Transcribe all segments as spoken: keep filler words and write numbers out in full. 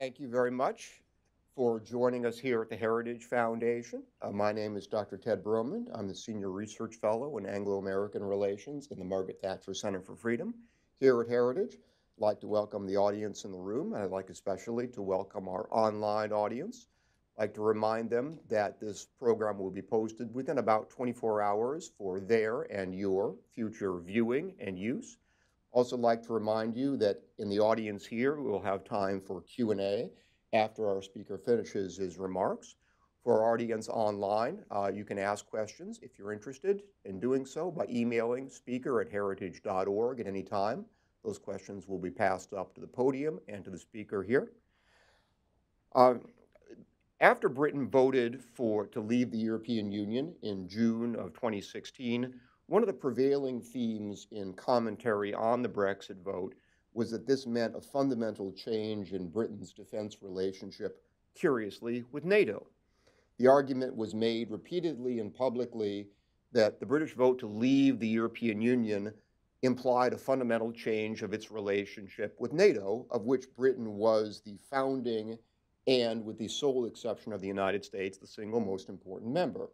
Thank you very much for joining us here at the Heritage Foundation. Uh, my name is Doctor Ted Bromond. I'm the Senior Research Fellow in Anglo-American Relations in the Margaret Thatcher Center for Freedom here at Heritage. I'd like to welcome the audience in the room, and I'd like especially to welcome our online audience. I'd like to remind them that this program will be posted within about twenty-four hours for their and your future viewing and use. Also like to remind you that in the audience here, we will have time for Q and A after our speaker finishes his remarks. For our audience online, uh, you can ask questions if you're interested in doing so by emailing speaker at heritage dot org at any time. Those questions will be passed up to the podium and to the speaker here. Uh, after Britain voted for to leave the European Union in June of twenty sixteen, one of the prevailing themes in commentary on the Brexit vote was that this meant a fundamental change in Britain's defense relationship, curiously, with NATO. The argument was made repeatedly and publicly that the British vote to leave the European Union implied a fundamental change of its relationship with NATO, of which Britain was the founding and, with the sole exception of the United States, the single most important member.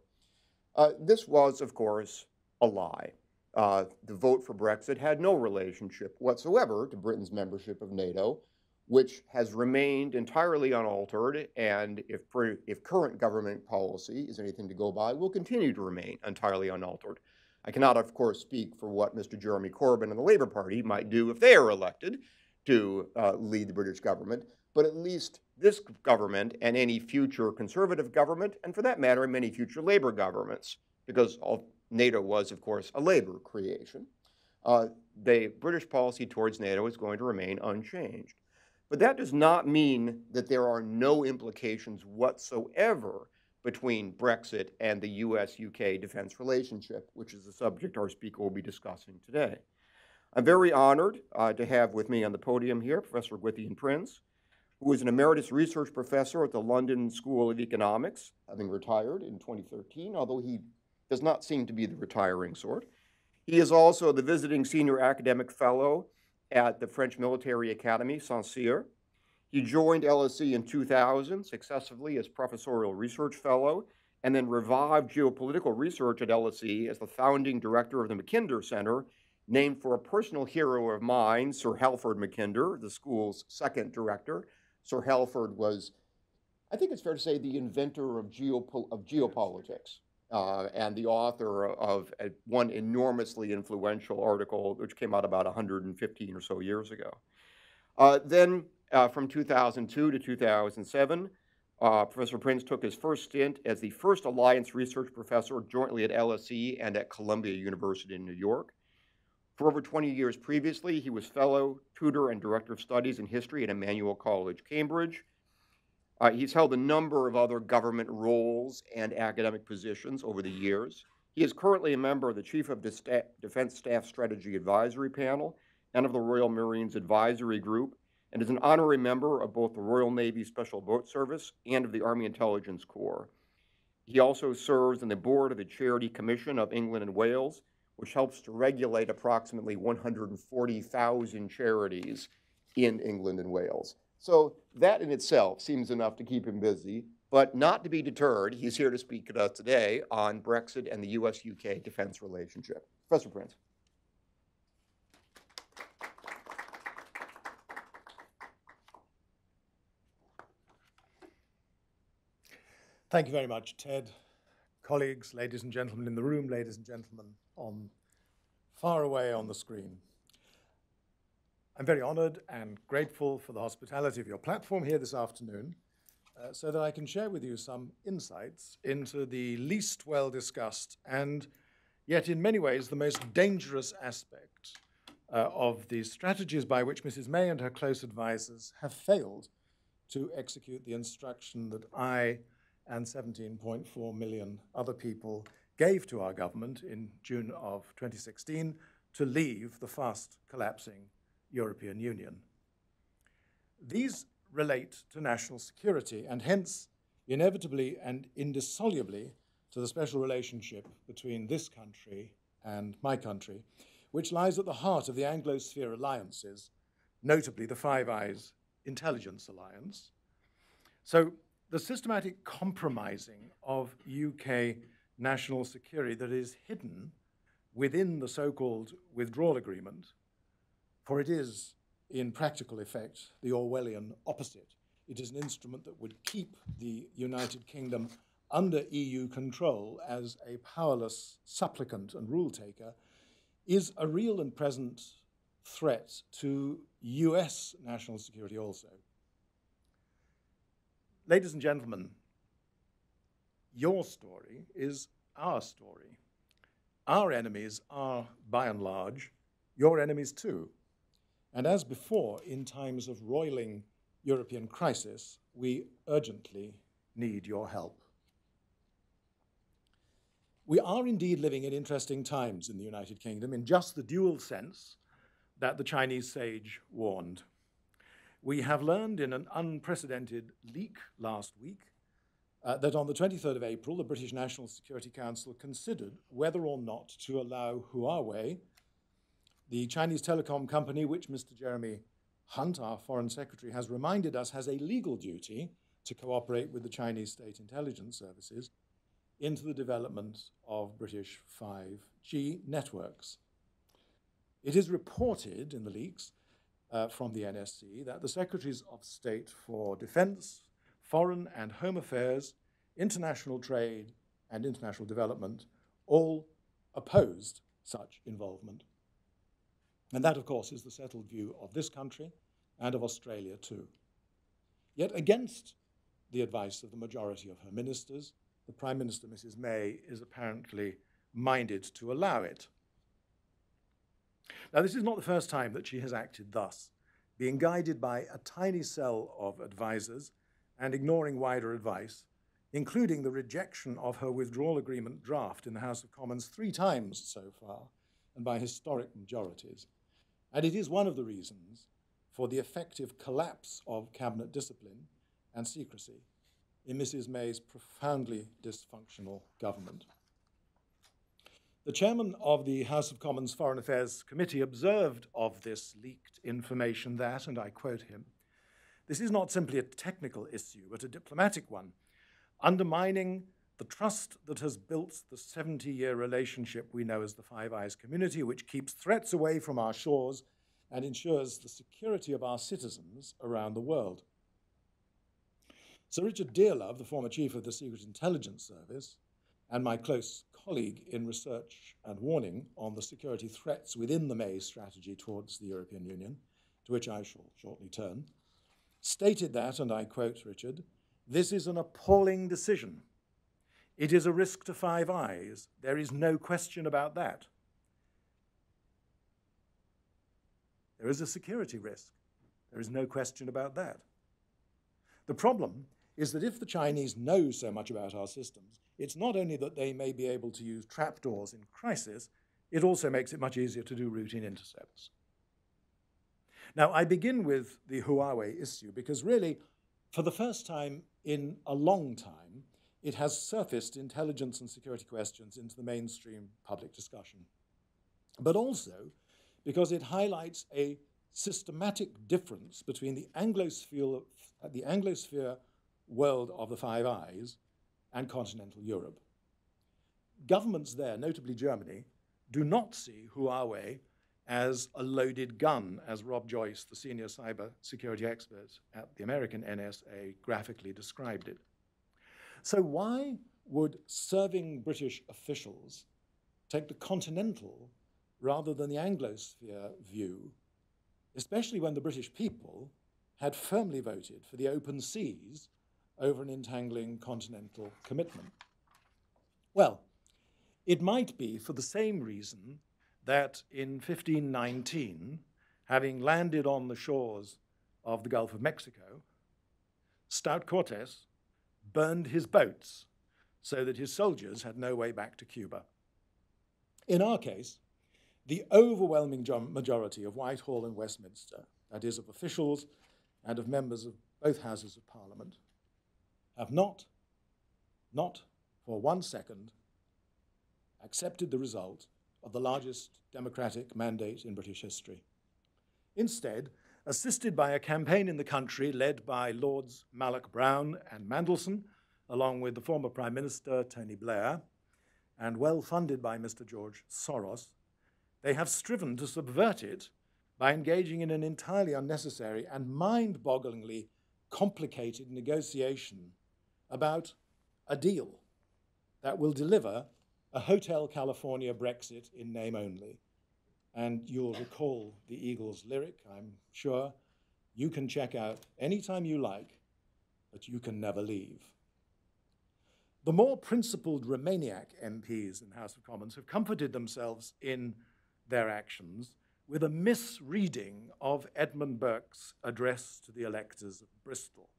Uh, this was, of course, a lie. Uh, the vote for Brexit had no relationship whatsoever to Britain's membership of NATO, which has remained entirely unaltered, and if, if current government policy is anything to go by, will continue to remain entirely unaltered. I cannot, of course, speak for what Mister Jeremy Corbyn and the Labour Party might do if they are elected to uh, lead the British government, but at least this government and any future Conservative government, and for that matter, many future Labour governments, because all NATO was, of course, a Labour creation. Uh, the British policy towards NATO is going to remain unchanged. But that does not mean that there are no implications whatsoever between Brexit and the U S U K defense relationship, which is the subject our speaker will be discussing today. I'm very honored uh, to have with me on the podium here Professor Gwythian Prins, who is an emeritus research professor at the London School of Economics, having retired in twenty thirteen, although he does not seem to be the retiring sort. He is also the visiting senior academic fellow at the French Military Academy, Saint Cyr. He joined L S E in two thousand, successively as professorial research fellow, and then revived geopolitical research at L S E as the founding director of the Mackinder Center, named for a personal hero of mine, Sir Halford Mackinder, the school's second director. Sir Halford was, I think it's fair to say, the inventor of, geopol of geopolitics. Uh, and the author of uh, one enormously influential article, which came out about one hundred fifteen or so years ago. Uh, then, uh, from two thousand two to two thousand seven, uh, Professor Prins took his first stint as the first Alliance Research Professor jointly at L S E and at Columbia University in New York. For over twenty years previously, he was fellow, tutor, and director of studies in history at Emmanuel College, Cambridge. Uh, he's held a number of other government roles and academic positions over the years. He is currently a member of the Chief of Defense Staff Strategy Advisory Panel and of the Royal Marines Advisory Group, and is an honorary member of both the Royal Navy Special Boat Service and of the Army Intelligence Corps. He also serves on the board of the Charity Commission of England and Wales, which helps to regulate approximately one hundred forty thousand charities in England and Wales. So that in itself seems enough to keep him busy, but not to be deterred, he's here to speak to us today on Brexit and the U S U K defense relationship. Professor Prins. Thank you very much, Ted. Colleagues, ladies and gentlemen in the room, ladies and gentlemen on far away on the screen. I'm very honored and grateful for the hospitality of your platform here this afternoon uh, so that I can share with you some insights into the least well-discussed and yet in many ways the most dangerous aspect uh, of the strategies by which Missus May and her close advisors have failed to execute the instruction that I and seventeen point four million other people gave to our government in June of twenty sixteen to leave the fast collapsing European Union. These relate to national security and hence inevitably and indissolubly to the special relationship between this country and my country, which lies at the heart of the Anglo-sphere alliances, notably the Five Eyes intelligence alliance. So the systematic compromising of U K national security that is hidden within the so-called withdrawal agreement, for it is, in practical effect, the Orwellian opposite. It is an instrument that would keep the United Kingdom under E U control as a powerless supplicant and rule-taker, is a real and present threat to U S national security also. Ladies and gentlemen, your story is our story. Our enemies are, by and large, your enemies too. And as before, in times of roiling European crisis, we urgently need your help. We are indeed living in interesting times in the United Kingdom, in just the dual sense that the Chinese sage warned. We have learned in an unprecedented leak last week uh, that on the twenty-third of April, the British National Security Council considered whether or not to allow Huawei, the Chinese telecom company which Mister Jeremy Hunt, our Foreign Secretary, has reminded us has a legal duty to cooperate with the Chinese state intelligence services, into the development of British five G networks. It is reported in the leaks uh, from the N S C that the Secretaries of State for Defence, Foreign and Home Affairs, International Trade and International Development all opposed such involvement. And that, of course, is the settled view of this country and of Australia too. Yet against the advice of the majority of her ministers, the Prime Minister, Missus May, is apparently minded to allow it. Now, this is not the first time that she has acted thus, being guided by a tiny cell of advisers and ignoring wider advice, including the rejection of her withdrawal agreement draft in the House of Commons three times so far, and by historic majorities. And it is one of the reasons for the effective collapse of cabinet discipline and secrecy in Missus May's profoundly dysfunctional government. The chairman of the House of Commons Foreign Affairs Committee observed of this leaked information that, and I quote him, "This is not simply a technical issue, but a diplomatic one, undermining the trust that has built the seventy-year relationship we know as the Five Eyes community, which keeps threats away from our shores and ensures the security of our citizens around the world." Sir Richard Dearlove, the former chief of the Secret Intelligence Service, and my close colleague in research and warning on the security threats within the May strategy towards the European Union, to which I shall shortly turn, stated that, and I quote Richard, "This is an appalling decision. It is a risk to Five Eyes. There is no question about that. There is a security risk. There is no question about that. The problem is that if the Chinese know so much about our systems, it's not only that they may be able to use trapdoors in crisis, it also makes it much easier to do routine intercepts." Now, I begin with the Huawei issue because really, for the first time in a long time, it has surfaced intelligence and security questions into the mainstream public discussion. But also because it highlights a systematic difference between the Anglosphere, the Anglosphere world of the Five Eyes and continental Europe. Governments there, notably Germany, do not see Huawei as a loaded gun, as Rob Joyce, the senior cyber security expert at the American N S A, graphically described it. So why would serving British officials take the continental rather than the Anglosphere view, especially when the British people had firmly voted for the open seas over an entangling continental commitment? Well, it might be for the same reason that in fifteen nineteen, having landed on the shores of the Gulf of Mexico, Stout Cortes burned his boats so that his soldiers had no way back to Cuba. In our case, the overwhelming majority of Whitehall and Westminster, that is, of officials and of members of both houses of Parliament, have not, not for one second, accepted the result of the largest democratic mandate in British history. Instead, assisted by a campaign in the country led by Lords Malloch Brown and Mandelson, along with the former Prime Minister, Tony Blair, and well-funded by Mister George Soros, they have striven to subvert it by engaging in an entirely unnecessary and mind-bogglingly complicated negotiation about a deal that will deliver a Hotel California Brexit in name only. And you'll recall the Eagles' lyric, I'm sure. You can check out anytime you like, but you can never leave. The more principled Romaniac M Ps in the House of Commons have comforted themselves in their actions with a misreading of Edmund Burke's address to the electors of Bristol,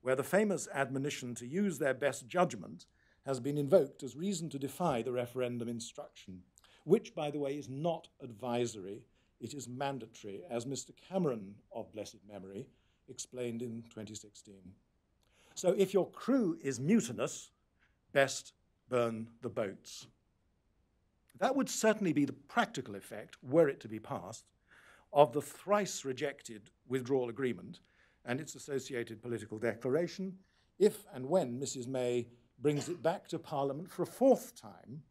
where the famous admonition to use their best judgment has been invoked as reason to defy the referendum instruction, which, by the way, is not advisory. It is mandatory, as Mister Cameron, of blessed memory, explained in twenty sixteen. So if your crew is mutinous, best burn the boats. That would certainly be the practical effect, were it to be passed, of the thrice rejected withdrawal agreement and its associated political declaration, if and when Missus May brings it back to Parliament for a fourth time,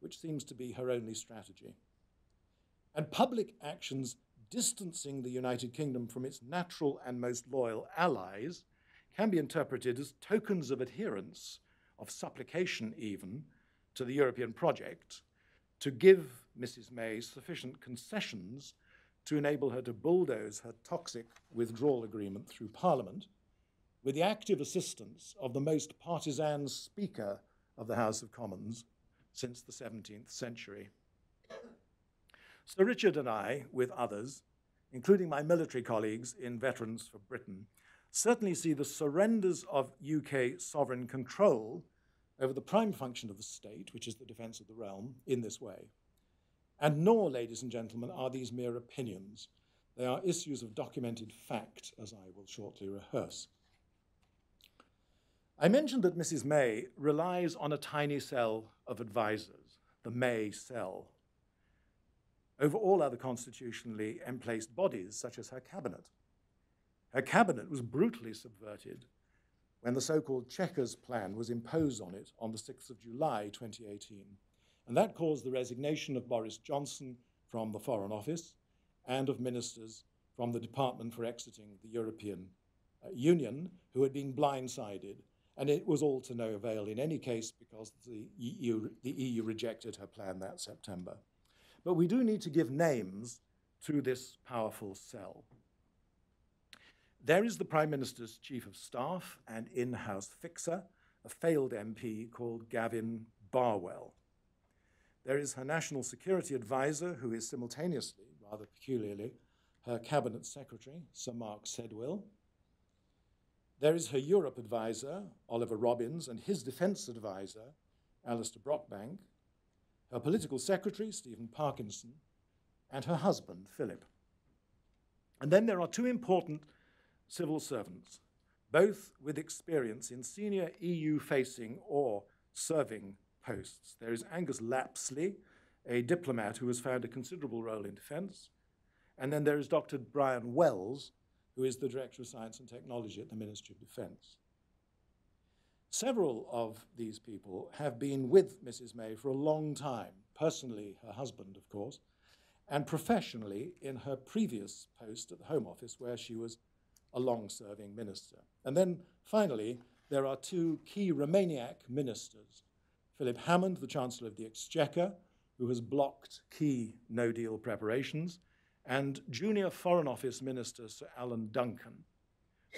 which seems to be her only strategy. And public actions distancing the United Kingdom from its natural and most loyal allies can be interpreted as tokens of adherence, of supplication even, to the European project, to give Missus May sufficient concessions to enable her to bulldoze her toxic withdrawal agreement through Parliament, with the active assistance of the most partisan Speaker of the House of Commons since the seventeenth century. Sir Richard and I, with others, including my military colleagues in Veterans for Britain, certainly see the surrenders of U K sovereign control over the prime function of the state, which is the defense of the realm, in this way. And nor, ladies and gentlemen, are these mere opinions. They are issues of documented fact, as I will shortly rehearse. I mentioned that Missus May relies on a tiny cell of advisers, the May cell, over all other constitutionally emplaced bodies, such as her cabinet. Her cabinet was brutally subverted when the so-called Chequers plan was imposed on it on the sixth of July twenty eighteen. And that caused the resignation of Boris Johnson from the Foreign Office and of ministers from the Department for Exiting the European uh, Union, who had been blindsided. And it was all to no avail in any case, because the E U, the E U rejected her plan that September. But we do need to give names to this powerful cell. There is the Prime Minister's Chief of Staff and in-house fixer, a failed M P called Gavin Barwell. There is her National Security Advisor, who is simultaneously, rather peculiarly, her Cabinet Secretary, Sir Mark Sedwill. There is her Europe Advisor, Oliver Robbins, and his Defence Advisor, Alistair Brockbank, her Political Secretary, Stephen Parkinson, and her husband, Philip. And then there are two important civil servants, both with experience in senior E U-facing or serving posts. There is Angus Lapsley, a diplomat who has found a considerable role in defense. And then there is Doctor Brian Wells, who is the Director of Science and Technology at the Ministry of Defense. Several of these people have been with Missus May for a long time, personally her husband, of course, and professionally in her previous post at the Home Office, where she was a long-serving minister. And then, finally, there are two key Romaniac ministers, Philip Hammond, the Chancellor of the Exchequer, who has blocked key no-deal preparations, and junior Foreign Office Minister Sir Alan Duncan,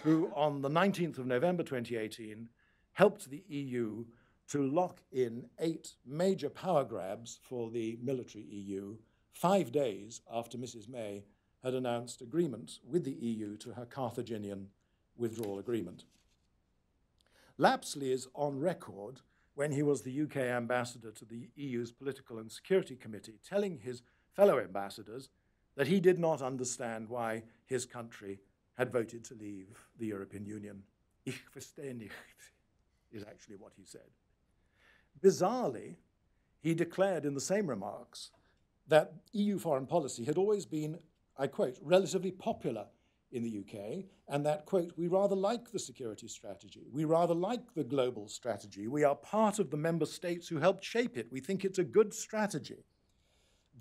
who, on the nineteenth of November twenty eighteen, helped the E U to lock in eight major power grabs for the military E U, five days after Missus May had announced agreement with the E U to her Carthaginian withdrawal agreement. Lapsley is on record when he was the U K ambassador to the E U's Political and Security Committee, telling his fellow ambassadors that he did not understand why his country had voted to leave the European Union. Ich verstehe nicht, is actually what he said. Bizarrely, he declared in the same remarks that E U foreign policy had always been, I quote, relatively popular in the U K, and that, quote, we rather like the security strategy. We rather like the global strategy. We are part of the member states who helped shape it. We think it's a good strategy.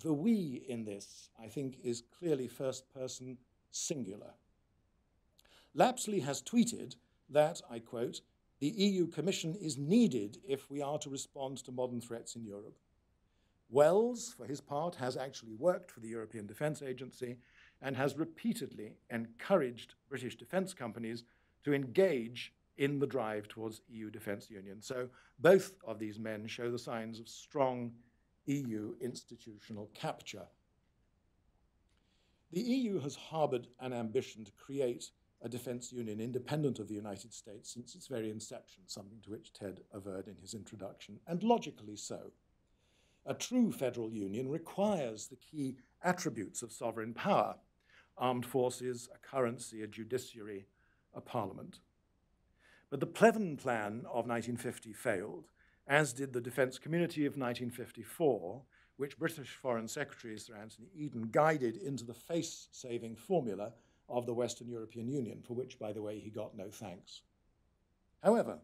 The we in this, I think, is clearly first person singular. Lapsley has tweeted that, I quote, the E U Commission is needed if we are to respond to modern threats in Europe. Wells, for his part, has actually worked for the European Defence Agency and has repeatedly encouraged British defence companies to engage in the drive towards E U defence union. So both of these men show the signs of strong E U institutional capture. The E U has harboured an ambition to create a defence union independent of the United States since its very inception, something to which Ted averred in his introduction, and logically so. A true federal union requires the key attributes of sovereign power: armed forces, a currency, a judiciary, a parliament. But the Pleven Plan of nineteen fifty failed, as did the Defence Community of nineteen fifty-four, which British Foreign Secretary Sir Anthony Eden guided into the face-saving formula of the Western European Union, for which, by the way, he got no thanks. However,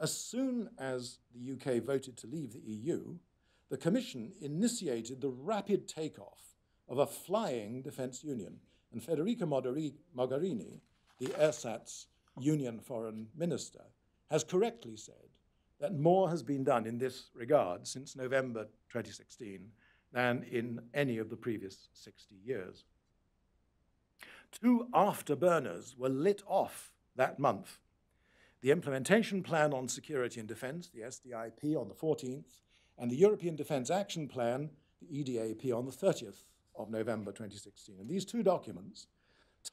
as soon as the U K voted to leave the E U, the Commission initiated the rapid takeoff of a flying defence union, and Federica Mogherini, the ersatz Union Foreign Minister, has correctly said that more has been done in this regard since November twenty sixteen than in any of the previous sixty years. Two afterburners were lit off that month. The Implementation Plan on Security and Defence, the S D I P, on the fourteenth, and the European Defence Action Plan, the E D A P, on the thirtieth of November twenty sixteen. And these two documents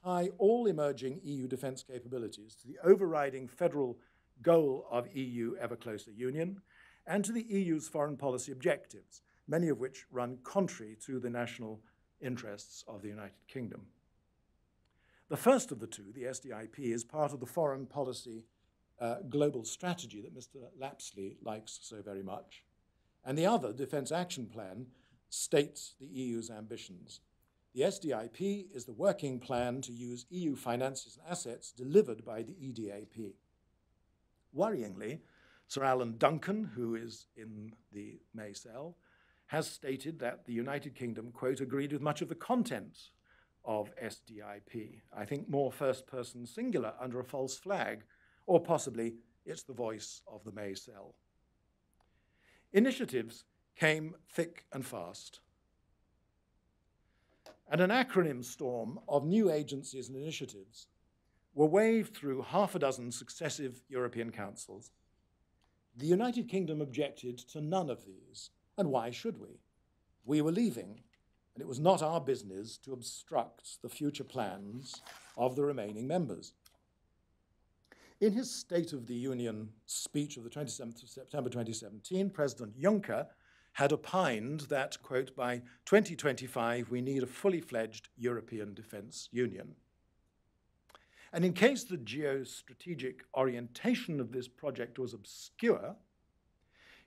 tie all emerging E U defence capabilities to the overriding federal goal of E U ever closer union and to the E U's foreign policy objectives, many of which run contrary to the national interests of the United Kingdom. The first of the two, the S D I P, is part of the foreign policy uh, global strategy that Mister Lapsley likes so very much. And the other, Defence Action Plan, states the E U's ambitions. The S D I P is the working plan to use E U finances and assets delivered by the E D A P. Worryingly, Sir Alan Duncan, who is in the May cell, has stated that the United Kingdom, quote, agreed with much of the contents of S D I P. I think more first person singular under a false flag, or possibly it's the voice of the May cell. Initiatives came thick and fast. And an acronym storm of new agencies and initiatives were waved through half a dozen successive European councils. The United Kingdom objected to none of these, and why should we? We were leaving, and it was not our business to obstruct the future plans of the remaining members. In his State of the Union speech of the twenty-seventh of September twenty seventeen, President Juncker had opined that, quote, by twenty twenty-five, we need a fully fledged European defence union. And in case the geostrategic orientation of this project was obscure,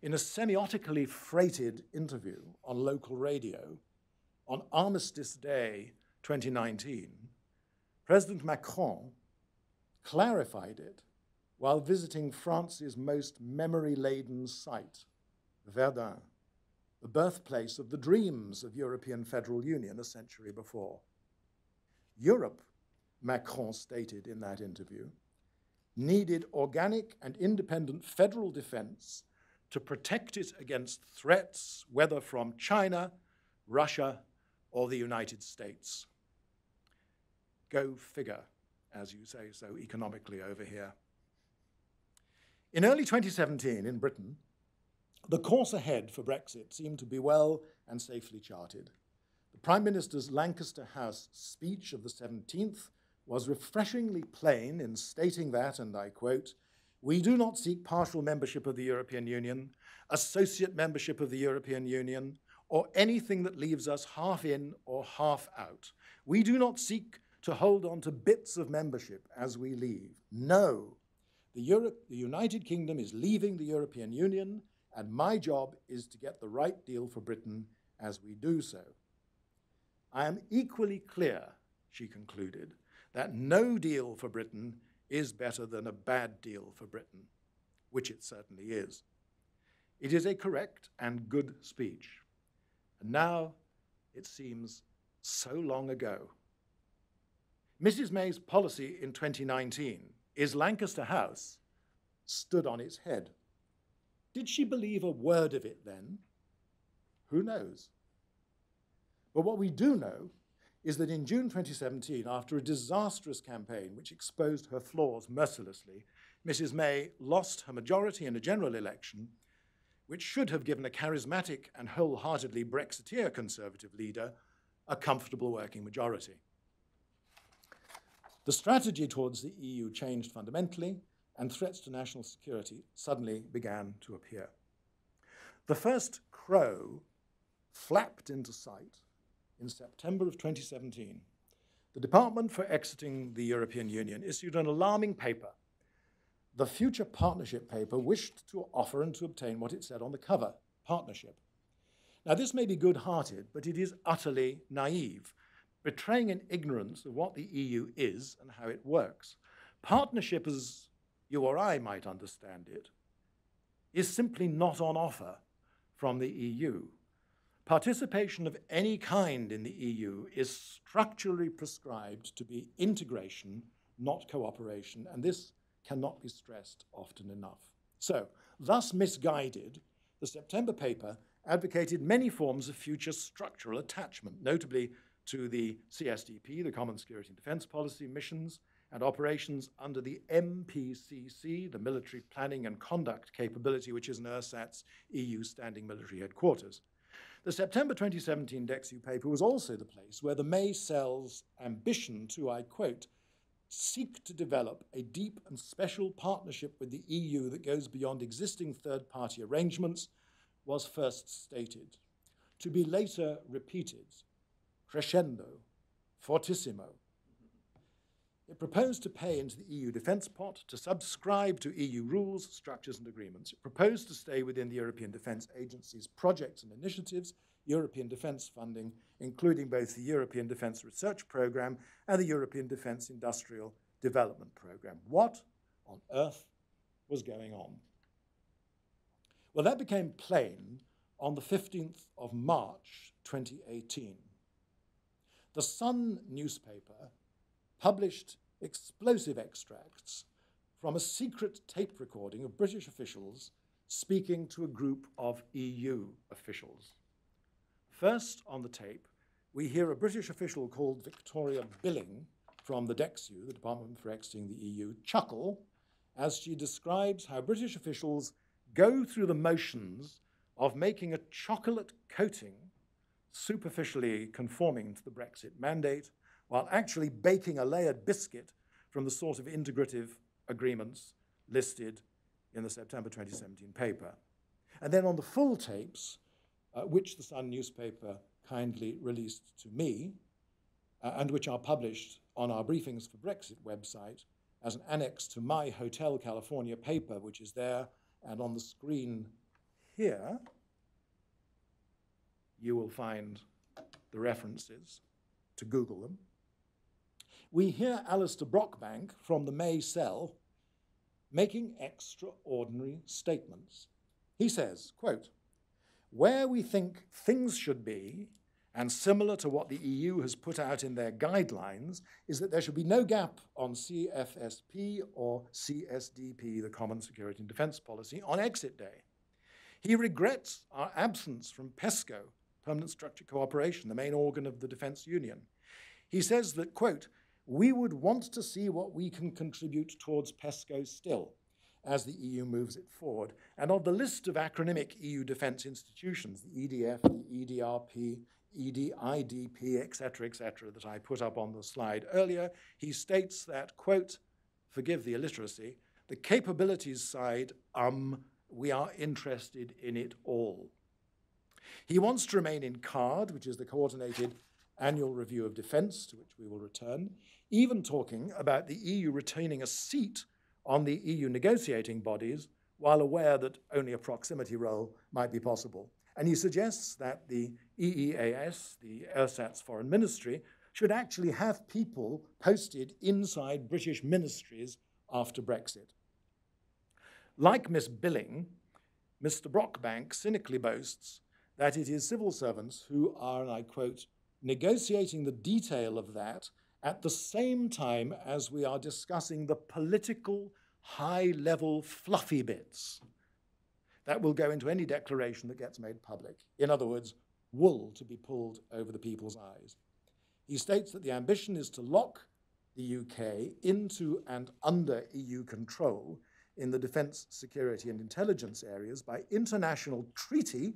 in a semiotically freighted interview on local radio on Armistice Day twenty nineteen, President Macron clarified it while visiting France's most memory-laden site, Verdun, the birthplace of the dreams of European Federal Union a century before. Europe, Macron stated in that interview, needed organic and independent federal defense to protect it against threats, whether from China, Russia, or the United States. Go figure, as you say so economically over here. In early twenty seventeen in Britain, the course ahead for Brexit seemed to be well and safely charted. The Prime Minister's Lancaster House speech of the seventeenth was refreshingly plain in stating that, and I quote, we do not seek partial membership of the European Union, associate membership of the European Union, or anything that leaves us half in or half out. We do not seek to hold on to bits of membership as we leave. No, the, Europe, the United Kingdom is leaving the European Union, and my job is to get the right deal for Britain as we do so. I am equally clear, she concluded, that no deal for Britain is better than a bad deal for Britain, which it certainly is. It is a correct and good speech. And now it seems so long ago. Missus May's policy in twenty nineteen is Lancaster House stood on its head. Did she believe a word of it then? Who knows? But what we do know is that in June twenty seventeen, after a disastrous campaign which exposed her flaws mercilessly, Missus May lost her majority in a general election, which should have given a charismatic and wholeheartedly Brexiteer Conservative leader a comfortable working majority. The strategy towards the E U changed fundamentally, and threats to national security suddenly began to appear. The first crow flapped into sight in September of twenty seventeen. The Department for Exiting the European Union issued an alarming paper, the Future Partnership Paper, wished to offer and to obtain what it said on the cover, partnership. Now, this may be good-hearted, but it is utterly naive, betraying an ignorance of what the E U is and how it works. Partnership, as you or I might understand it, is simply not on offer from the E U. Participation of any kind in the E U is structurally prescribed to be integration, not cooperation, and this cannot be stressed often enough. So, thus misguided, the September paper advocated many forms of future structural attachment, notably to the C S D P, the Common Security and Defence Policy, missions and operations under the M P C C, the Military Planning and Conduct Capability, which is an ersatz E U standing military headquarters. The September twenty seventeen DExEU paper was also the place where the May cell's ambition to, I quote, seek to develop a deep and special partnership with the E U that goes beyond existing third-party arrangements was first stated, to be later repeated, crescendo, fortissimo. It proposed to pay into the E U defence pot, to subscribe to E U rules, structures and agreements. It proposed to stay within the European Defence Agency's projects and initiatives, European defence funding, including both the European Defence Research Programme and the European Defence Industrial Development Programme. What on earth was going on? Well, that became plain on the fifteenth of March twenty eighteen. The Sun newspaper published explosive extracts from a secret tape recording of British officials speaking to a group of E U officials. First on the tape, we hear a British official called Victoria Billing from the DExEU, the Department for Exiting the E U, chuckle as she describes how British officials go through the motions of making a chocolate coating superficially conforming to the Brexit mandate, while actually baking a layered biscuit from the sort of integrative agreements listed in the September twenty seventeen paper. And then on the full tapes, uh, which the Sun newspaper kindly released to me, uh, and which are published on our Briefings for Brexit website as an annex to my Hotel California paper, which is there and on the screen here, you will find the references to Google them. We hear Alistair Brockbank from the May cell making extraordinary statements. He says, quote, where we think things should be, and similar to what the E U has put out in their guidelines, is that there should be no gap on C F S P or C S D P, the Common Security and Defence Policy, on exit day. He regrets our absence from PESCO, Permanent Structured Cooperation, the main organ of the Defence Union. He says that, quote, we would want to see what we can contribute towards PESCO still as the E U moves it forward. And of the list of acronymic E U defence institutions, the E D F, the E D A P, E D I D P, et cetera, et cetera, that I put up on the slide earlier, he states that, quote, forgive the illiteracy, the capabilities side, um, we are interested in it all. He wants to remain in CARD, which is the Coordinated Annual Review of Defence, to which we will return, even talking about the E U retaining a seat on the E U negotiating bodies, while aware that only a proximity role might be possible. And he suggests that the E E A S, the ersatz Foreign Ministry, should actually have people posted inside British ministries after Brexit. Like Miss Billing, Mister Brockbank cynically boasts that it is civil servants who are, and I quote, negotiating the detail of that at the same time as we are discussing the political, high-level fluffy bits that will go into any declaration that gets made public. In other words, wool to be pulled over the people's eyes. He states that the ambition is to lock the U K into and under E U control in the defence, security and intelligence areas by international treaty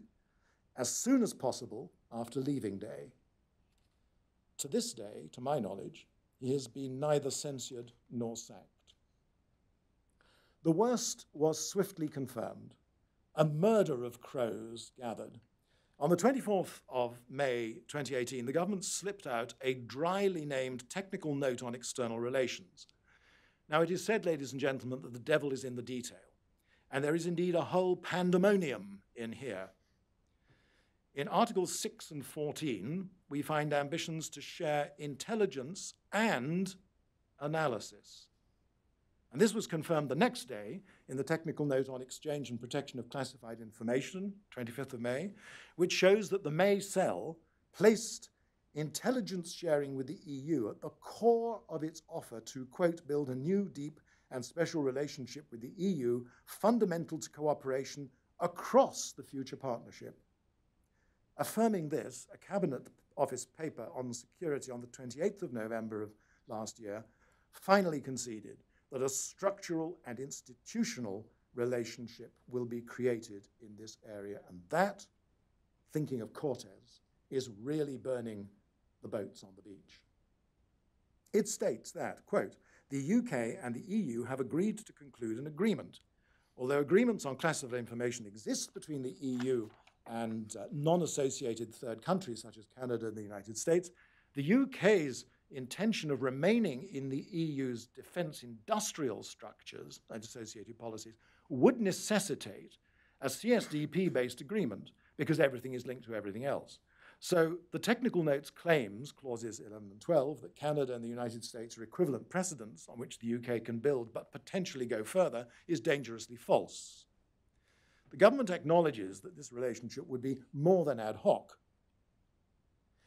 as soon as possible after leaving day. To this day, to my knowledge, he has been neither censured nor sacked. The worst was swiftly confirmed. A murder of crows gathered. On the twenty-fourth of May twenty eighteen, the government slipped out a dryly named technical note on external relations. Now, it is said, ladies and gentlemen, that the devil is in the detail. And there is indeed a whole pandemonium in here. In Articles six and fourteen, we find ambitions to share intelligence and analysis. And this was confirmed the next day in the technical note on exchange and protection of classified information, twenty-fifth of May, which shows that the May cell placed intelligence sharing with the E U at the core of its offer to, quote, build a new, deep, and special relationship with the E U, fundamental to cooperation across the future partnership. Affirming this, a Cabinet Office paper on security on the twenty-eighth of November of last year finally conceded that a structural and institutional relationship will be created in this area. And that, thinking of Cortes, is really burning the boats on the beach. It states that, quote, the U K and the E U have agreed to conclude an agreement. Although agreements on classified information exist between the E U and uh, non-associated third countries, such as Canada and the United States, the U K's intention of remaining in the E U's defence industrial structures and associated policies would necessitate a C S D P-based agreement because everything is linked to everything else. So the technical notes claims, clauses eleven and twelve, that Canada and the United States are equivalent precedents on which the U K can build but potentially go further, is dangerously false. The government acknowledges that this relationship would be more than ad hoc,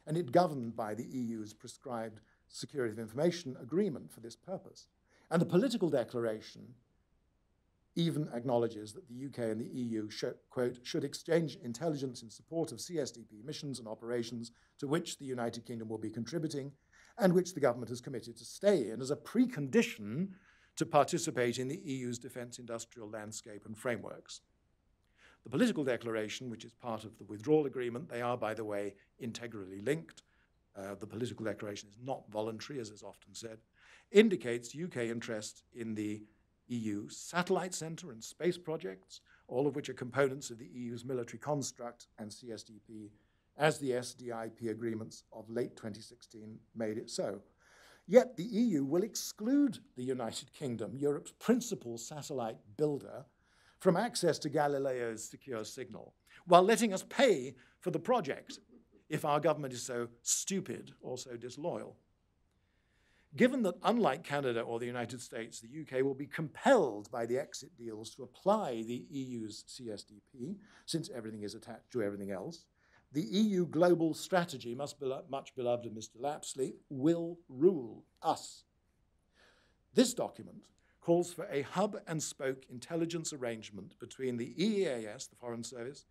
and it governed by the E U's prescribed Security of Information Agreement for this purpose. And the political declaration even acknowledges that the U K and the E U, should, quote, should exchange intelligence in support of C S D P missions and operations to which the United Kingdom will be contributing and which the government has committed to stay in as a precondition to participate in the E U's defence industrial landscape and frameworks. The political declaration, which is part of the withdrawal agreement, they are, by the way, integrally linked. Uh, the political declaration is not voluntary, as is often said, indicates U K interest in the E U satellite centre and space projects, all of which are components of the E U's military construct and C S D P, as the S D I P agreements of late twenty sixteen made it so. Yet the E U will exclude the United Kingdom, Europe's principal satellite builder, from access to Galileo's secure signal, while letting us pay for the project if our government is so stupid or so disloyal. Given that, unlike Canada or the United States, the U K will be compelled by the exit deals to apply the E U's C S D P, since everything is attached to everything else, the E U global strategy, much beloved of Mister Lapsley, will rule us. This document calls for a hub-and-spoke intelligence arrangement between the E E A S, the Foreign Service,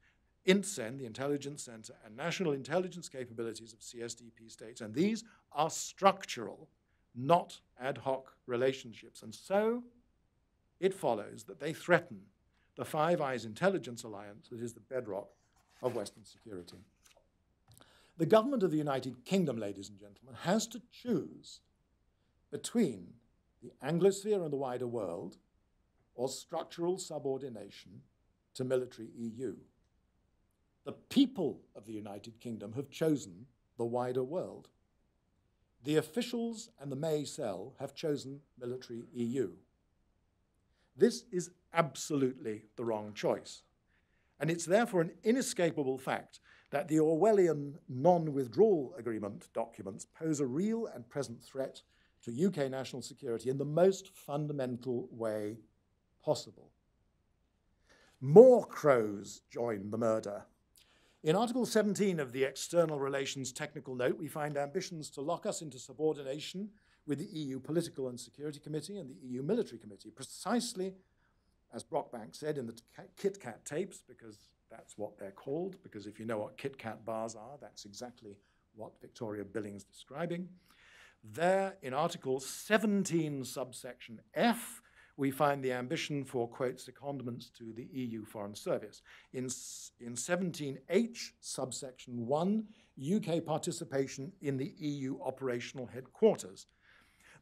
INTSEN, the Intelligence Centre, and national intelligence capabilities of C S D P states. And these are structural, not ad hoc relationships. And so it follows that they threaten the Five Eyes intelligence alliance that is the bedrock of Western security. The government of the United Kingdom, ladies and gentlemen, has to choose between the Anglosphere and the wider world, or structural subordination to military E U. The people of the United Kingdom have chosen the wider world. The officials and the May cell have chosen military E U. This is absolutely the wrong choice. And it's therefore an inescapable fact that the Orwellian non-withdrawal agreement documents pose a real and present threat to U K national security in the most fundamental way possible. More crows join the murder. In Article seventeen of the External Relations Technical Note, we find ambitions to lock us into subordination with the E U Political and Security Committee and the E U Military Committee, precisely as Brockbank said in the Kit Kat tapes, because that's what they're called, because if you know what Kit Kat bars are, that's exactly what Victoria Billing's describing. There, in Article seventeen, subsection F, we find the ambition for, quote, secondments to the E U Foreign Service. In, in seventeen H, subsection one, U K participation in the E U operational headquarters.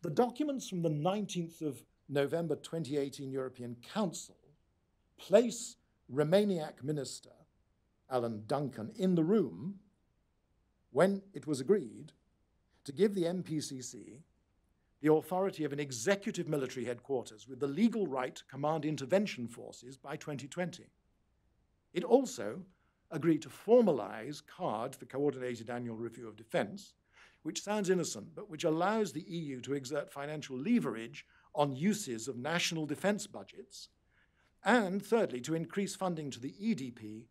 The documents from the nineteenth of November twenty eighteen European Council place Romaniac Minister Alan Duncan in the room when it was agreed to give the M P C C the authority of an executive military headquarters with the legal right to command intervention forces by twenty twenty. It also agreed to formalize CARD, the Coordinated Annual Review of Defense, which sounds innocent, but which allows the E U to exert financial leverage on uses of national defense budgets, and thirdly, to increase funding to the E D A P,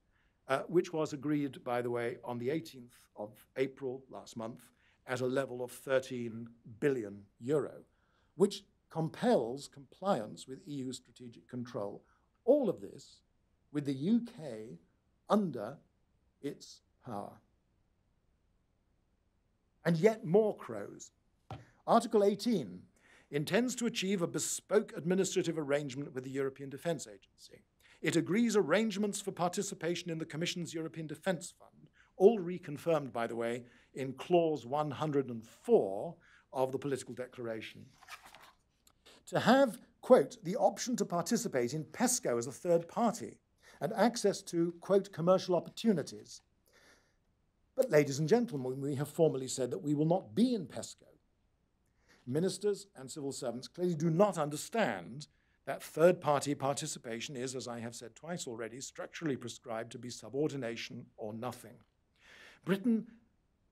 uh, which was agreed, by the way, on the eighteenth of April last month, at a level of thirteen billion euro, which compels compliance with E U strategic control. All of this with the U K under its power. And yet more crows. Article eighteen intends to achieve a bespoke administrative arrangement with the European Defence Agency. It agrees arrangements for participation in the Commission's European Defence Fund, all reconfirmed, by the way, in clause one hundred and four of the political declaration, to have, quote, the option to participate in PESCO as a third party and access to, quote, commercial opportunities. But ladies and gentlemen, we have formally said that we will not be in PESCO. Ministers and civil servants clearly do not understand that third party participation is, as I have said twice already, structurally prescribed to be subordination or nothing. Britain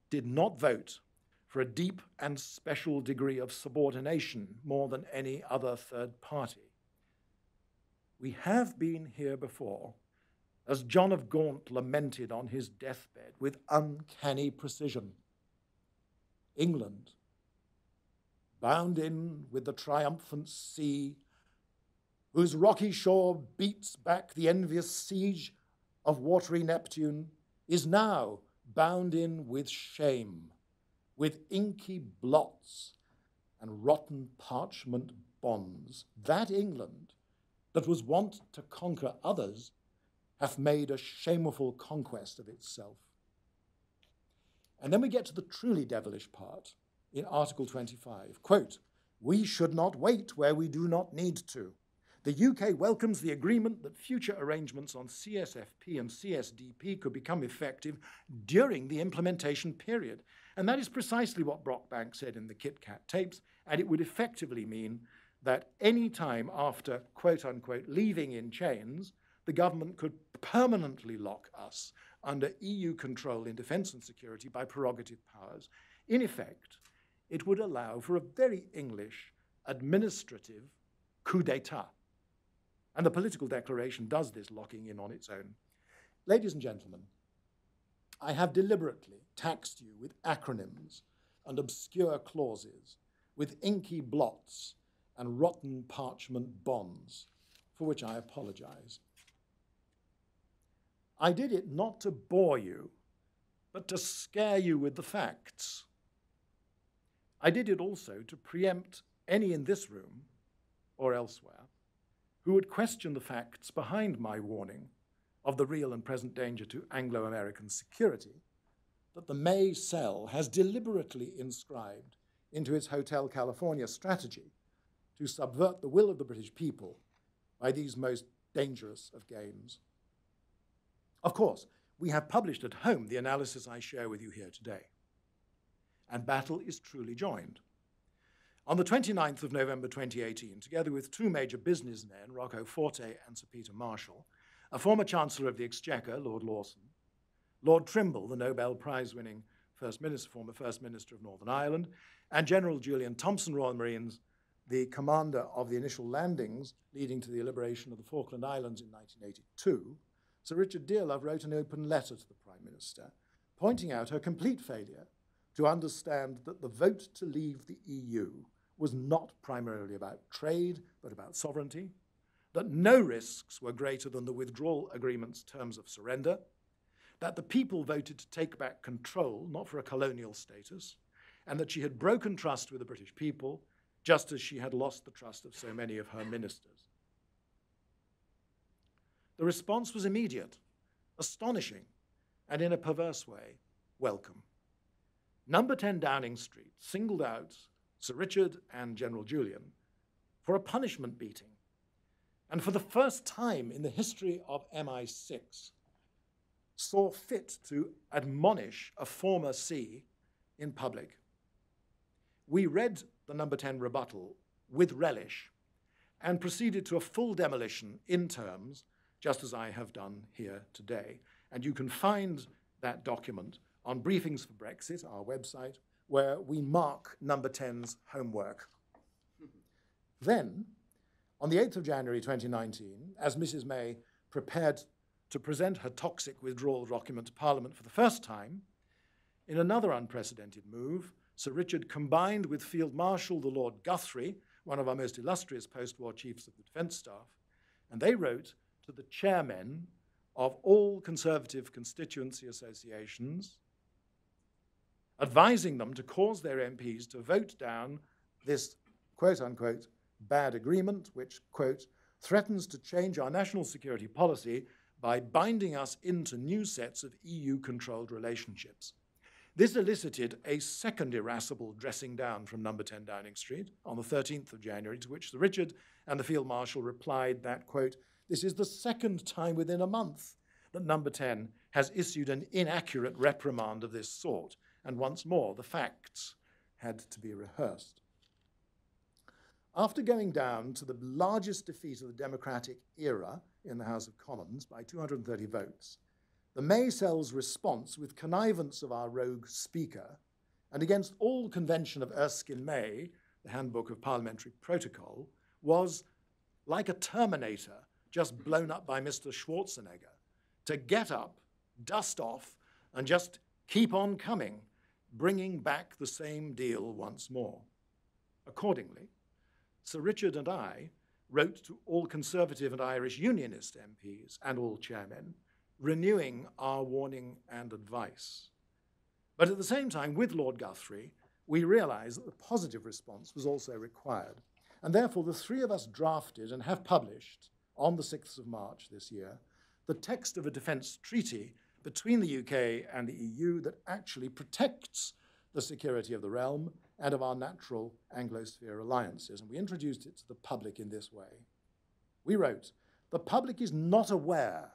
did not vote for a deep and special degree of subordination more than any other third party. We have been here before, as John of Gaunt lamented on his deathbed with uncanny precision. England, bound in with the triumphant sea, whose rocky shore beats back the envious siege of watery Neptune, is now bound in with shame, with inky blots and rotten parchment bonds. That England that was wont to conquer others hath made a shameful conquest of itself. And then we get to the truly devilish part in Article twenty-five. Quote, we should not wait where we do not need to. The U K welcomes the agreement that future arrangements on C S F P and C S D P could become effective during the implementation period. And that is precisely what Brockbank said in the Kit Kat tapes, and it would effectively mean that any time after, quote unquote, leaving in chains, the government could permanently lock us under E U control in defence and security by prerogative powers. In effect, it would allow for a very English administrative coup d'etat. And the political declaration does this locking in on its own. Ladies and gentlemen, I have deliberately taxed you with acronyms and obscure clauses, with inky blots and rotten parchment bonds, for which I apologize. I did it not to bore you, but to scare you with the facts. I did it also to preempt any in this room or elsewhere who would question the facts behind my warning of the real and present danger to Anglo-American security that the May cell has deliberately inscribed into its Hotel California strategy to subvert the will of the British people by these most dangerous of games. Of course, we have published at home the analysis I share with you here today, and battle is truly joined. On the twenty-ninth of November twenty eighteen, together with two major businessmen, Rocco Forte and Sir Peter Marshall, a former Chancellor of the Exchequer, Lord Lawson, Lord Trimble, the Nobel Prize-winning First Minister, former First Minister of Northern Ireland, and General Julian Thompson, Royal Marines, the commander of the initial landings leading to the liberation of the Falkland Islands in nineteen eighty-two, Sir Richard Dearlove wrote an open letter to the Prime Minister pointing out her complete failure to understand that the vote to leave the E U was not primarily about trade, but about sovereignty, that no risks were greater than the withdrawal agreement's terms of surrender, that the people voted to take back control, not for a colonial status, and that she had broken trust with the British people, just as she had lost the trust of so many of her ministers. The response was immediate, astonishing, and in a perverse way, welcome. Number ten Downing Street singled out Sir Richard and General Julian for a punishment beating. And for the first time in the history of M I six, saw fit to admonish a former C in public. We read the number ten rebuttal with relish and proceeded to a full demolition in terms, just as I have done here today. And you can find that document on Briefings for Brexit, our website, where we mark number ten's homework. Then, on the eighth of January twenty nineteen, as Missus May prepared to present her toxic withdrawal document to Parliament for the first time, in another unprecedented move, Sir Richard combined with Field Marshal the Lord Guthrie, one of our most illustrious post-war chiefs of the Defence Staff, and they wrote to the chairmen of all Conservative constituency associations, advising them to cause their M Ps to vote down this, quote unquote, bad agreement, which, quote, threatens to change our national security policy by binding us into new sets of E U-controlled relationships. This elicited a second irascible dressing down from number ten Downing Street on the thirteenth of January, to which Sir Richard and the Field Marshal replied that, quote, this is the second time within a month that number ten has issued an inaccurate reprimand of this sort, and once more the facts had to be rehearsed. After going down to the largest defeat of the democratic era in the House of Commons by two hundred thirty votes, the May cell's response with connivance of our rogue speaker and against all convention of Erskine May, the Handbook of Parliamentary Protocol, was like a Terminator just blown up by Mister Schwarzenegger, to get up, dust off, and just keep on coming, bringing back the same deal once more. Accordingly, Sir Richard and I wrote to all Conservative and Irish Unionist M Ps and all chairmen, renewing our warning and advice. But at the same time, with Lord Guthrie, we realized that the positive response was also required. And therefore, the three of us drafted and have published, on the sixth of March this year, the text of a defense treaty between the U K and the E U that actually protects the security of the realm and of our natural Anglosphere alliances, and we introduced it to the public in this way. We wrote, the public is not aware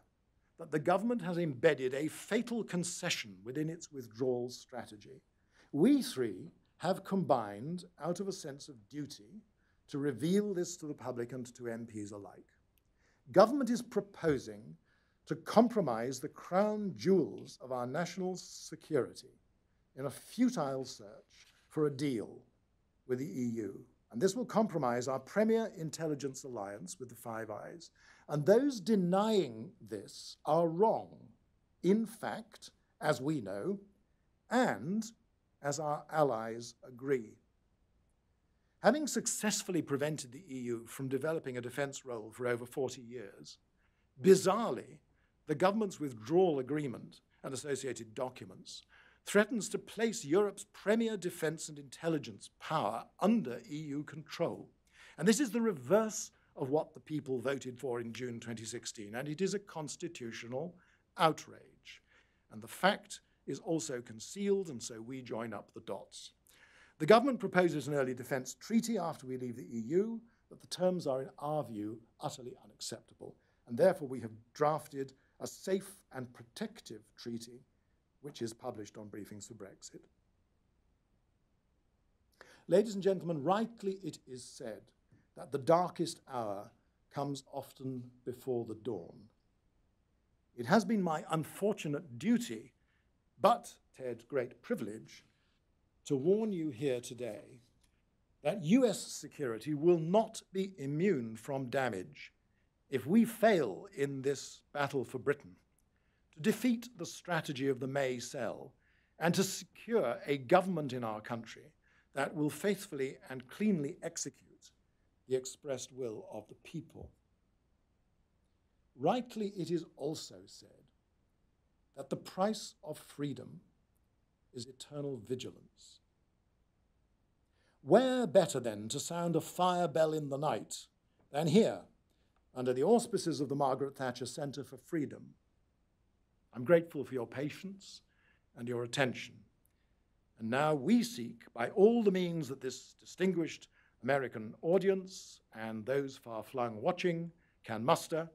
that the government has embedded a fatal concession within its withdrawal strategy. We three have combined out of a sense of duty to reveal this to the public and to M Ps alike. Government is proposing to compromise the crown jewels of our national security in a futile search for a deal with the E U. And this will compromise our premier intelligence alliance with the Five Eyes. And those denying this are wrong, in fact, as we know, and as our allies agree. Having successfully prevented the E U from developing a defense role for over forty years, bizarrely, the government's withdrawal agreement and associated documents threatens to place Europe's premier defense and intelligence power under E U control. And this is the reverse of what the people voted for in June twenty sixteen, and it is a constitutional outrage. And the fact is also concealed, and so we join up the dots. The government proposes an early defense treaty after we leave the E U, but the terms are, in our view, utterly unacceptable. And therefore, we have drafted a safe and protective treaty which is published on Briefings for Brexit. Ladies and gentlemen, rightly it is said that the darkest hour comes often before the dawn. It has been my unfortunate duty, but Ted's great privilege, to warn you here today that U S security will not be immune from damage if we fail in this battle for Britain, to defeat the strategy of the May cell, and to secure a government in our country that will faithfully and cleanly execute the expressed will of the people. Rightly, it is also said that the price of freedom is eternal vigilance. Where better then to sound a fire bell in the night than here, under the auspices of the Margaret Thatcher Center for Freedom? I'm grateful for your patience and your attention. And now we seek, by all the means that this distinguished American audience and those far-flung watching can muster,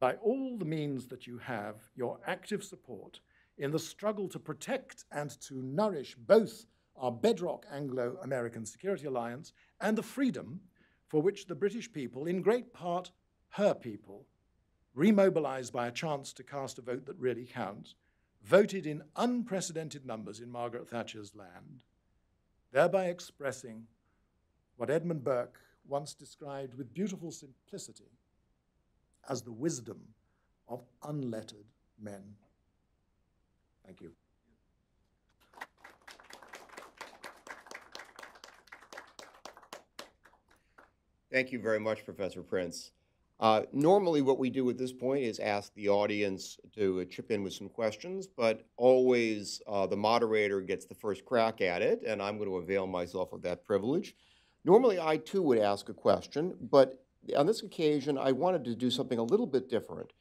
by all the means that you have, your active support in the struggle to protect and to nourish both our bedrock Anglo-American Security Alliance and the freedom for which the British people, in great part her people, remobilized by a chance to cast a vote that really counts, voted in unprecedented numbers in Margaret Thatcher's land, thereby expressing what Edmund Burke once described with beautiful simplicity as the wisdom of unlettered men. Thank you. Thank you very much, Professor Prins. Uh, normally what we do at this point is ask the audience to uh, chip in with some questions, but always uh, the moderator gets the first crack at it, and I'm going to avail myself of that privilege. Normally I too would ask a question, but on this occasion I wanted to do something a little bit different,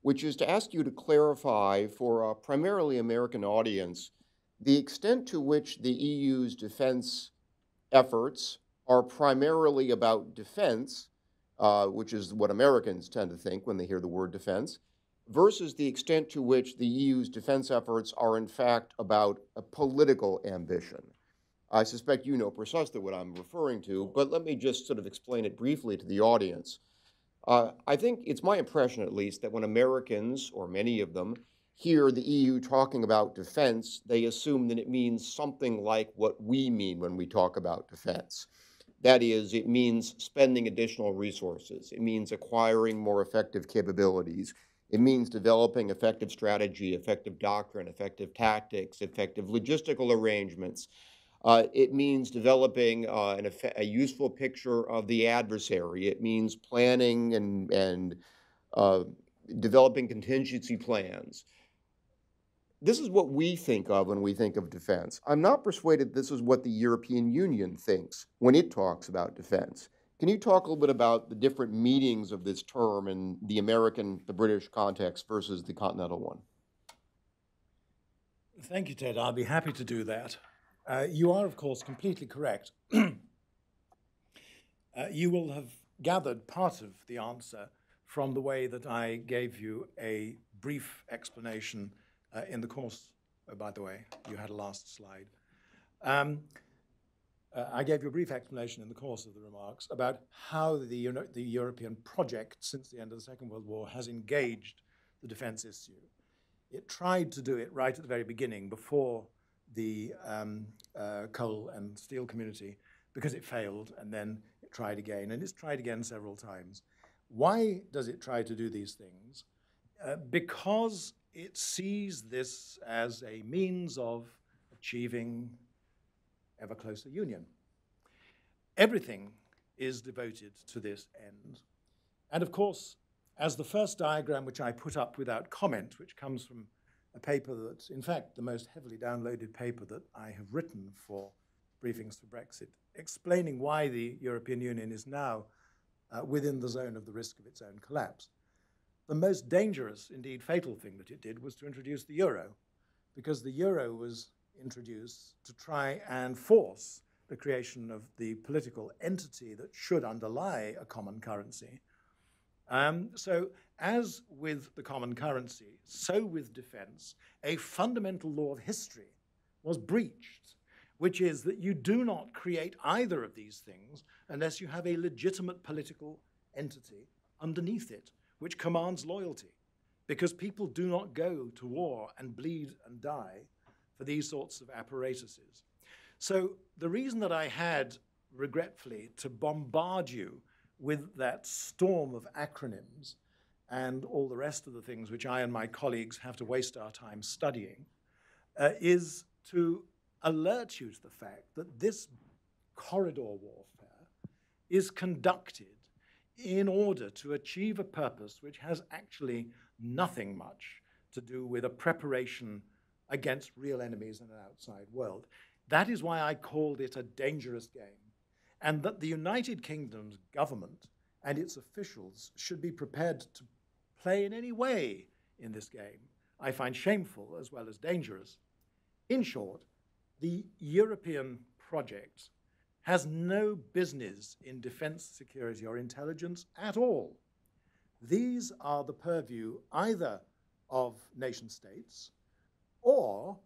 which is to ask you to clarify for a primarily American audience the extent to which the E U's defense efforts are primarily about defense, Uh, which is what Americans tend to think when they hear the word defense, versus the extent to which the E U's defense efforts are in fact about a political ambition. I suspect you know precisely what I'm referring to, but let me just sort of explain it briefly to the audience. Uh, I think it's my impression, at least, that when Americans, or many of them, hear the E U talking about defense, they assume that it means something like what we mean when we talk about defense. That is, it means spending additional resources. It means acquiring more effective capabilities. It means developing effective strategy, effective doctrine, effective tactics, effective logistical arrangements. Uh, it means developing uh, an a useful picture of the adversary. It means planning and, and uh, developing contingency plans. This is what we think of when we think of defense. I'm not persuaded this is what the European Union thinks when it talks about defense. Can you talk a little bit about the different meanings of this term in the American, the British context versus the continental one? Thank you, Ted. I'll be happy to do that. Uh, you are, of course, completely correct. uh, you will have gathered part of the answer from the way that I gave you a brief explanation Uh, in the course, oh, by the way, you had a last slide. Um, uh, I gave you a brief explanation in the course of the remarks about how the, you know, the European project since the end of the Second World War has engaged the defense issue. It tried to do it right at the very beginning before the um, uh, coal and steel community because it failed, and then it tried again, and it's tried again several times. Why does it try to do these things? Uh, because it sees this as a means of achieving ever closer union. Everything is devoted to this end. And of course, as the first diagram which I put up without comment, which comes from a paper that's, in fact, the most heavily downloaded paper that I have written for Briefings for Brexit, explaining why the European Union is now uh, within the zone of the risk of its own collapse. The most dangerous, indeed fatal thing that it did was to introduce the euro, because the euro was introduced to try and force the creation of the political entity that should underlie a common currency. Um, so as with the common currency, so with defense, a fundamental law of history was breached, which is that you do not create either of these things unless you have a legitimate political entity underneath it, which commands loyalty, because people do not go to war and bleed and die for these sorts of apparatuses. So the reason that I had, regretfully, to bombard you with that storm of acronyms and all the rest of the things which I and my colleagues have to waste our time studying, uh, is to alert you to the fact that this corridor warfare is conducted in order to achieve a purpose which has actually nothing much to do with a preparation against real enemies in an outside world. That is why I called it a dangerous game, and that the United Kingdom's government and its officials should be prepared to play in any way in this game, I find shameful as well as dangerous. In short, the European project has no business in defense, security, or intelligence at all. These are the purview either of nation states or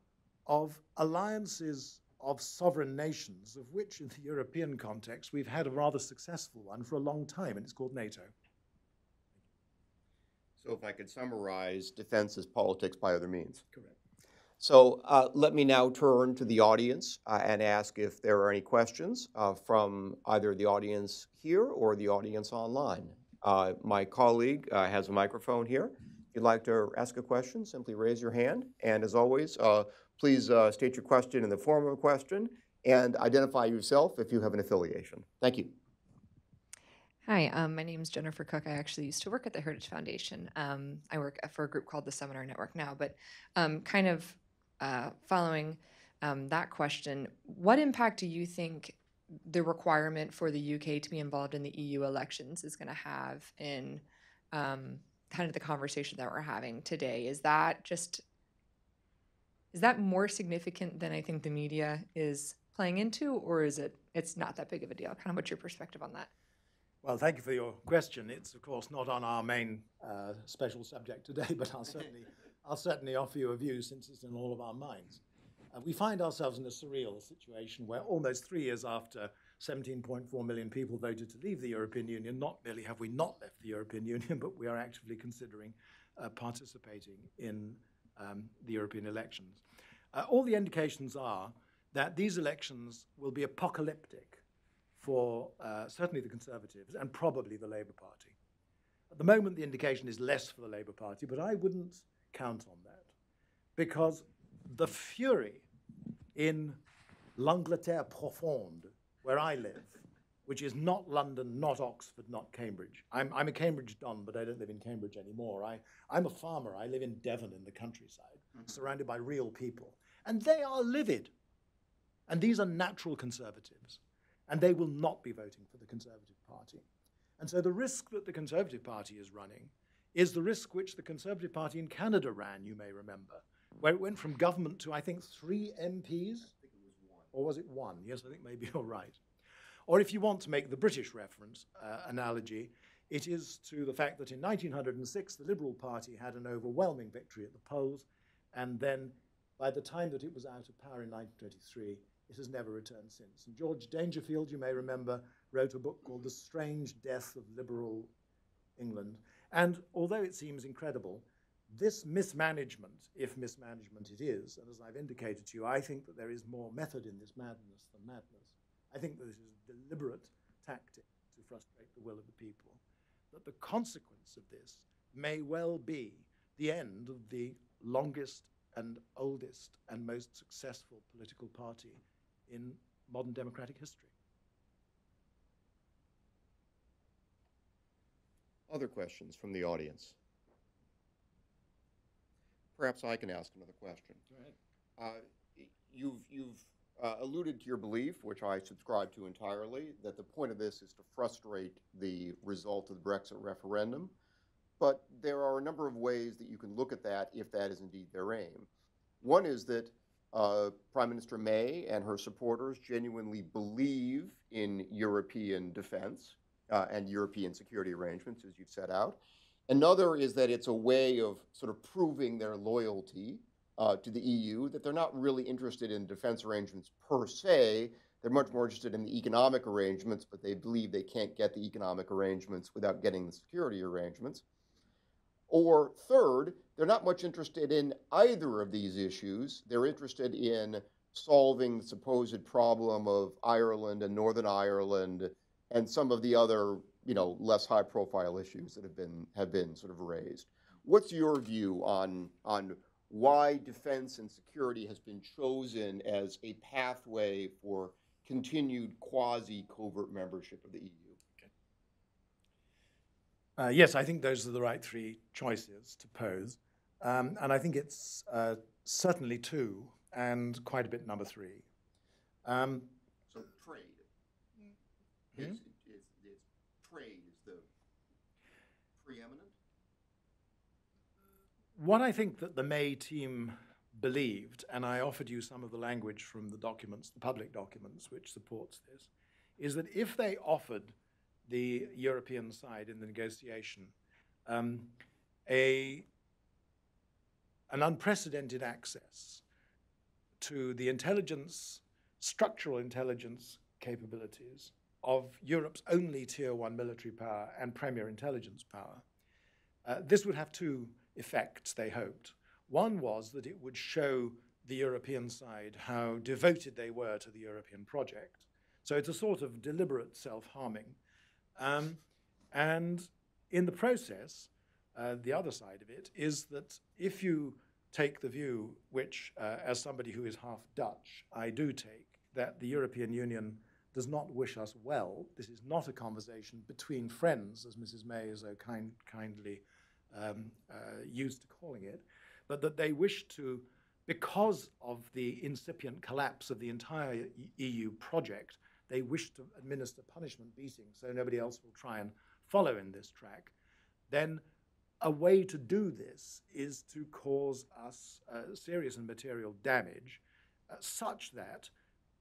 of alliances of sovereign nations, of which in the European context we've had a rather successful one for a long time, and it's called NATO. So if I could summarize, defense is politics by other means. Correct. So uh, let me now turn to the audience uh, and ask if there are any questions uh, from either the audience here or the audience online. Uh, my colleague uh, has a microphone here. If you'd like to ask a question, simply raise your hand. And as always, uh, please uh, state your question in the form of a question and identify yourself if you have an affiliation. Thank you. Hi, um, my name is Jennifer Cook. I actually used to work at the Heritage Foundation. Um, I work for a group called the Seminar Network now, but um, kind of uh, following um, that question, what impact do you think the requirement for the U K to be involved in the E U elections is going to have in um, kind of the conversation that we're having today? Is that just... Is that more significant than I think the media is playing into, or is it it's not that big of a deal? Kind of what's your perspective on that? Well, thank you for your question. It's of course not on our main uh, special subject today, but I'll certainly I'll certainly offer you a view since it's in all of our minds. Uh, we find ourselves in a surreal situation where almost three years after seventeen point four million people voted to leave the European Union, not merely have we not left the European Union, but we are actively considering uh, participating in Um, the European elections. Uh, all the indications are that these elections will be apocalyptic for uh, certainly the Conservatives and probably the Labour Party. At the moment, the indication is less for the Labour Party, but I wouldn't count on that, because the fury in l'Angleterre profonde, where I live, which is not London, not Oxford, not Cambridge. I'm, I'm a Cambridge don, but I don't live in Cambridge anymore. I, I'm a farmer. I live in Devon in the countryside, mm-hmm. surrounded by real people. And they are livid. And these are natural Conservatives. And they will not be voting for the Conservative Party. And so the risk that the Conservative Party is running is the risk which the Conservative Party in Canada ran, you may remember, where it went from government to, I think, three M Ps? I think it was one. Or was it one? Yes, I think maybe you're right. Or if you want to make the British reference uh, analogy, it is to the fact that in nineteen oh six, the Liberal Party had an overwhelming victory at the polls, and then by the time that it was out of power in nineteen twenty-three, it has never returned since. And George Dangerfield, you may remember, wrote a book called The Strange Death of Liberal England. And although it seems incredible, this mismanagement, if mismanagement it is, and as I've indicated to you, I think that there is more method in this madness than madness. I think that this is a deliberate tactic to frustrate the will of the people, that the consequence of this may well be the end of the longest and oldest and most successful political party in modern democratic history. Other questions from the audience? Perhaps I can ask another question. Go ahead. Uh, you've, you've Uh, alluded to your belief, which I subscribe to entirely, that the point of this is to frustrate the result of the Brexit referendum. But there are a number of ways that you can look at that if that is indeed their aim. One is that uh, Prime Minister May and her supporters genuinely believe in European defense uh, and European security arrangements, as you've set out. Another is that it's a way of sort of proving their loyalty Uh, to the E U, that they're not really interested in defense arrangements per se. They're much more interested in the economic arrangements, but they believe they can't get the economic arrangements without getting the security arrangements. Or third, they're not much interested in either of these issues. They're interested in solving the supposed problem of Ireland and Northern Ireland and some of the other, you know, less high-profile issues that have been have been sort of raised. What's your view on on why defense and security has been chosen as a pathway for continued quasi-covert membership of the E U? Uh, yes, I think those are the right three choices to pose. Um, and I think it's uh, certainly two and quite a bit number three. Um, so trade. Hmm? Is, is, is trade is the preeminent? What I think that the May team believed, and I offered you some of the language from the documents, the public documents, which supports this, is that if they offered the European side in the negotiation, um, a, an unprecedented access to the intelligence, structural intelligence capabilities of Europe's only tier one military power and premier intelligence power. Uh, this would have two effects, they hoped. One was that it would show the European side how devoted they were to the European project. So it's a sort of deliberate self-harming. Um, and in the process, uh, the other side of it is that if you take the view, which uh, as somebody who is half Dutch, I do take, that the European Union does not wish us well, this is not a conversation between friends, as Missus May is so kind, kindly um, uh, used to calling it, but that they wish to, because of the incipient collapse of the entire E U project, they wish to administer punishment beating so nobody else will try and follow in this track, then a way to do this is to cause us uh, serious and material damage uh, such that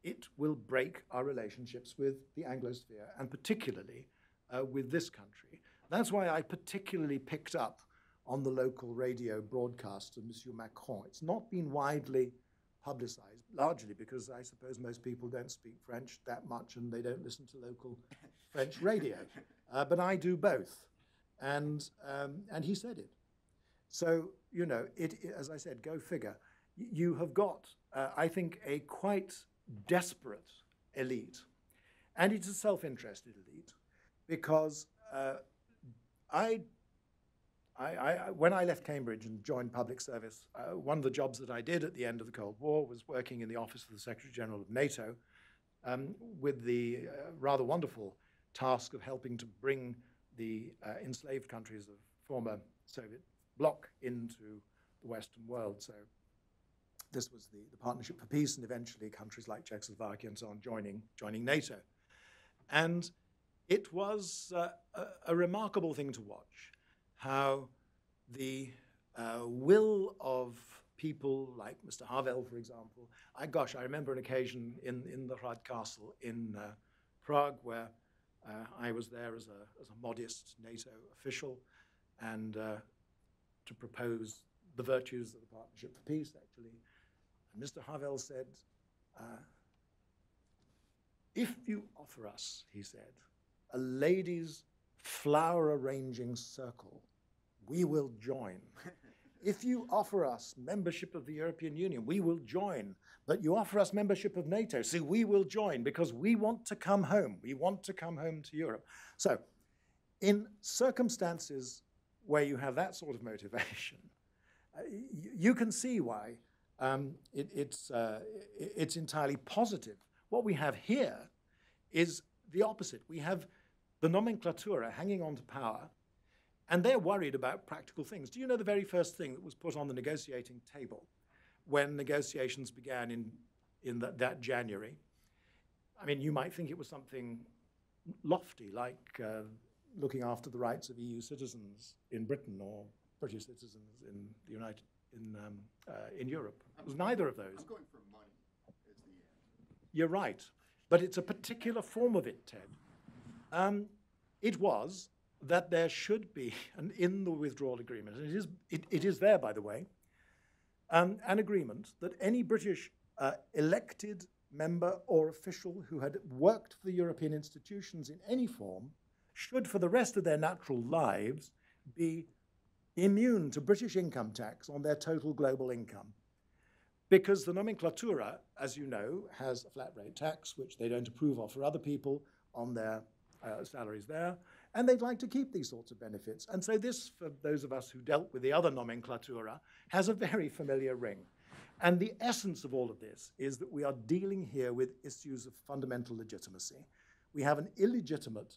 it will break our relationships with the Anglosphere and particularly uh, with this country. That's why I particularly picked up on the local radio broadcast of Monsieur Macron. It's not been widely publicized, largely because I suppose most people don't speak French that much and they don't listen to local French radio. Uh, but I do both. And, um, and he said it. So, you know, it, it, as I said, go figure. You have got, uh, I think, a quite desperate elite. And it's a self-interested elite because uh, I... I, I, when I left Cambridge and joined public service, uh, one of the jobs that I did at the end of the Cold War was working in the office of the Secretary General of NATO um, with the uh, rather wonderful task of helping to bring the uh, enslaved countries of former Soviet bloc into the Western world. So this was the, the Partnership for Peace and eventually countries like Czechoslovakia and so on joining, joining NATO. And it was uh, a, a remarkable thing to watch. How the uh, will of people like Mister Havel, for example, I, gosh, I remember an occasion in, in the Hrad Castle in uh, Prague where uh, I was there as a, as a modest NATO official and uh, to propose the virtues of the Partnership for Peace, actually. And Mister Havel said, uh, if you offer us, he said, a ladies' flower arranging circle, we will join. If you offer us membership of the European Union, we will join. But you offer us membership of NATO, so we will join because we want to come home. We want to come home to Europe. So in circumstances where you have that sort of motivation, uh, you, you can see why um, it, it's, uh, it, it's entirely positive. What we have here is the opposite. We have the nomenclatura hanging on to power, and they're worried about practical things. Do you know the very first thing that was put on the negotiating table when negotiations began in, in that, that January? I mean, you might think it was something lofty, like uh, looking after the rights of E U citizens in Britain or British citizens in the United in um, uh, in Europe. It was neither of those. I'm going for money as the end. You're right, but it's a particular form of it, Ted. Um, it was that there should be, an, in the withdrawal agreement, and it is, it, it is there, by the way, um, an agreement that any British uh, elected member or official who had worked for the European institutions in any form should, for the rest of their natural lives, be immune to British income tax on their total global income, because the nomenclatura, as you know, has a flat rate tax, which they don't approve of for other people on their uh, salaries there, and they'd like to keep these sorts of benefits. And so this, for those of us who dealt with the other nomenclatura, has a very familiar ring. And the essence of all of this is that we are dealing here with issues of fundamental legitimacy. We have an illegitimate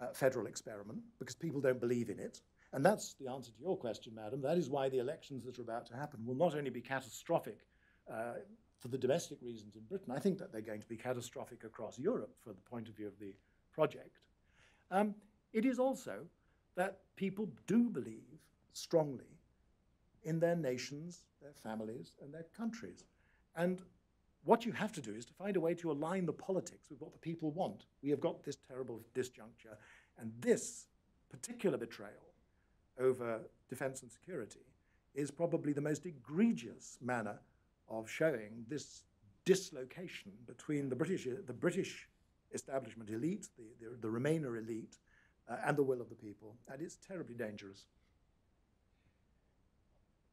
uh, federal experiment because people don't believe in it. And that's the answer to your question, madam. That is why the elections that are about to happen will not only be catastrophic uh, for the domestic reasons in Britain, I think that they're going to be catastrophic across Europe from the point of view of the project. Um, it is also that people do believe strongly in their nations, their families, and their countries. And what you have to do is to find a way to align the politics with what the people want. We have got this terrible disjuncture, and this particular betrayal over defense and security is probably the most egregious manner of showing this dislocation between the British, the British establishment elite, the, the, the Remainer elite, uh, and the will of the people. And it's terribly dangerous.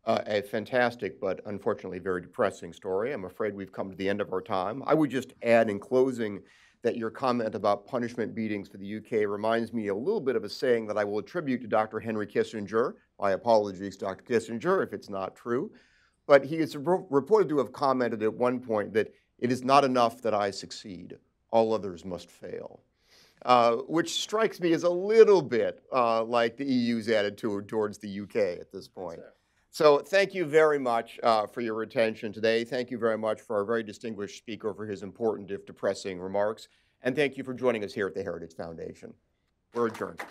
Uh, a fantastic but unfortunately very depressing story. I'm afraid we've come to the end of our time. I would just add in closing that your comment about punishment beatings for the U K reminds me a little bit of a saying that I will attribute to Doctor Henry Kissinger. My apologies, Doctor Kissinger, if it's not true. But he is reported to have commented at one point that it is not enough that I succeed, all others must fail, uh, which strikes me as a little bit uh, like the E U's attitude towards the U K at this point. So thank you very much uh, for your attention today. Thank you very much for our very distinguished speaker for his important, if depressing, remarks. And thank you for joining us here at the Heritage Foundation. We're adjourned.